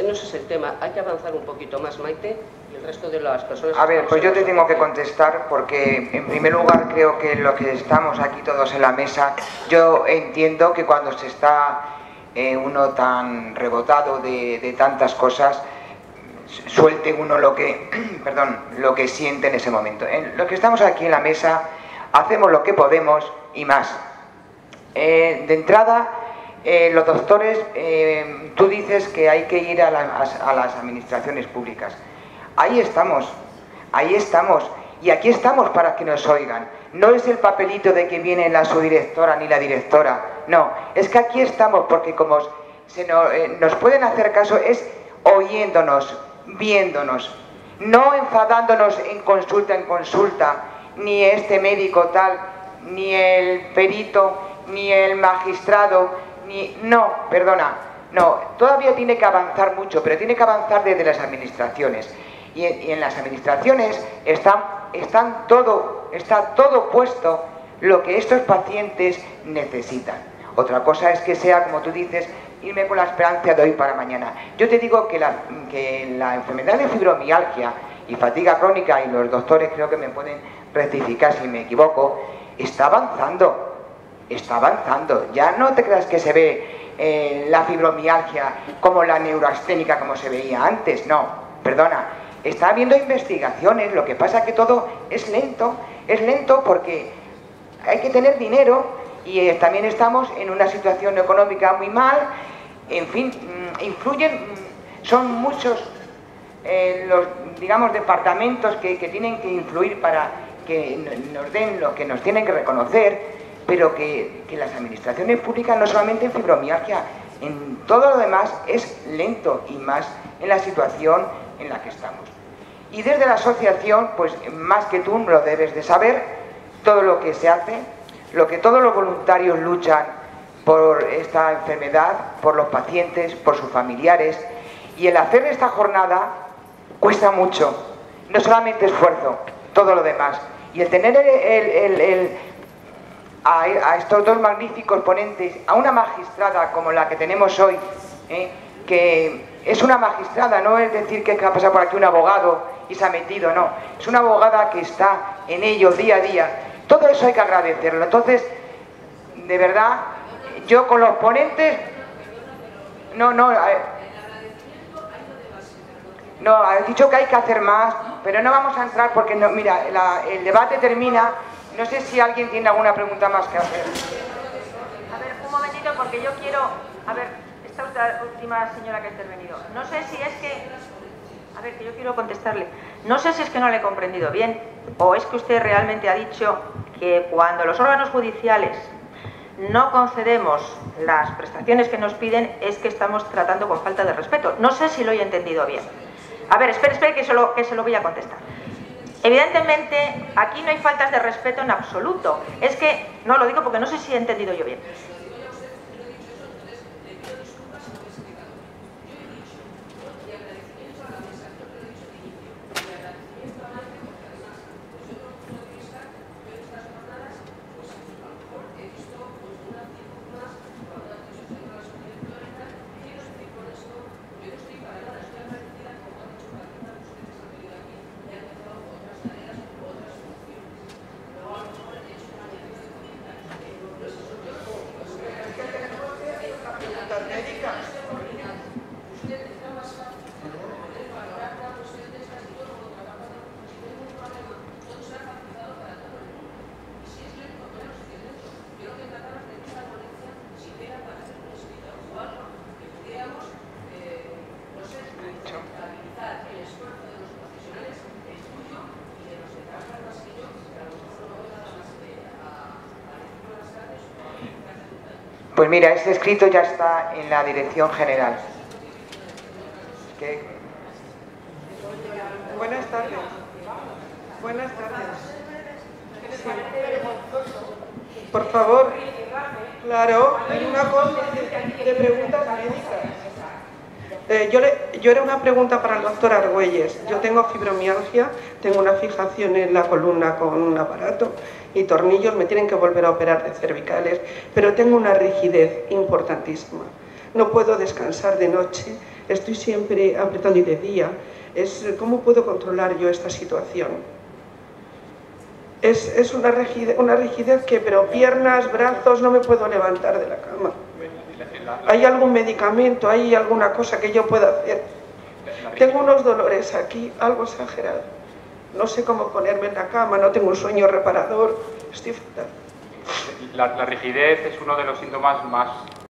no ese es el tema. Hay que avanzar un poquito más, Maite, y el resto de las personas... A ver, pues yo te tengo que contestar porque, en primer lugar, creo que los que estamos aquí todos en la mesa, yo entiendo que cuando se está uno tan rebotado de tantas cosas, suelte uno lo que, perdón, lo que siente en ese momento. Los que estamos aquí en la mesa hacemos lo que podemos y más. De entrada, los doctores, tú dices que hay que ir a las administraciones públicas. Ahí estamos, y aquí estamos para que nos oigan. No es el papelito de que viene la subdirectora ni la directora, no, es que aquí estamos porque como nos pueden hacer caso es oyéndonos, viéndonos, no enfadándonos en consulta, ni este médico tal, ni el perito, ni el magistrado, ni... No, perdona, no, todavía tiene que avanzar mucho, pero tiene que avanzar desde las administraciones. Y en las administraciones está todo puesto lo que estos pacientes necesitan. Otra cosa es que sea, como tú dices, irme con la esperanza de hoy para mañana. Yo te digo que la enfermedad de fibromialgia y fatiga crónica, y los doctores creo que me pueden rectificar si me equivoco, está avanzando. Está avanzando, ya no te creas que se ve la fibromialgia como la neurasténica como se veía antes, no, perdona, está habiendo investigaciones, lo que pasa es que todo es lento porque hay que tener dinero y también estamos en una situación económica muy mal, en fin, influyen, son muchos los, digamos, departamentos que tienen que influir para que nos den lo que nos tienen que reconocer. Pero que las administraciones públicas, no solamente en fibromialgia, en todo lo demás es lento y más en la situación en la que estamos. Y desde la asociación, pues más que tú lo debes de saber, todo lo que se hace, lo que todos los voluntarios luchan por esta enfermedad, por los pacientes, por sus familiares, y el hacer esta jornada cuesta mucho, no solamente esfuerzo, todo lo demás. Y el tener a estos dos magníficos ponentes, a una magistrada como la que tenemos hoy, que es una magistrada, no es decir que ha pasado por aquí un abogado y se ha metido, no, es una abogada que está en ello día a día. Todo eso hay que agradecerlo. Entonces, de verdad, yo con los ponentes... No, has dicho que hay que hacer más, pero no vamos a entrar porque, no, mira, el debate termina... No sé si alguien tiene alguna pregunta más que hacer. A ver, un momentito, porque yo quiero... A ver, esta última señora que ha intervenido. No sé si es que... A ver, que yo quiero contestarle. No sé si es que no le he comprendido bien, o es que usted realmente ha dicho que cuando los órganos judiciales no concedemos las prestaciones que nos piden, es que estamos tratando con falta de respeto. No sé si lo he entendido bien. A ver, espere, que se lo voy a contestar. Evidentemente, aquí no hay faltas de respeto en absoluto. Es que, no lo digo porque no sé si he entendido yo bien. Pues mira, este escrito ya está en la Dirección General. ¿Qué? Buenas tardes. Buenas tardes. Sí. Por favor, claro, hay una cosa de preguntas médicas. Yo era una pregunta para el doctor Argüelles. Yo tengo fibromialgia, tengo una fijación en la columna con un aparato y tornillos, me tienen que volver a operar de cervicales, pero tengo una rigidez importantísima. No puedo descansar de noche, estoy siempre apretando y de día, es cómo puedo controlar yo esta situación. Es una rigidez que, pero piernas, brazos, no me puedo levantar de la cama. ¿Hay algún medicamento, hay alguna cosa que yo pueda hacer? Tengo unos dolores aquí, algo exagerado. No sé cómo ponerme en la cama, no tengo un sueño reparador, estoy fatal. La rigidez es uno de los síntomas más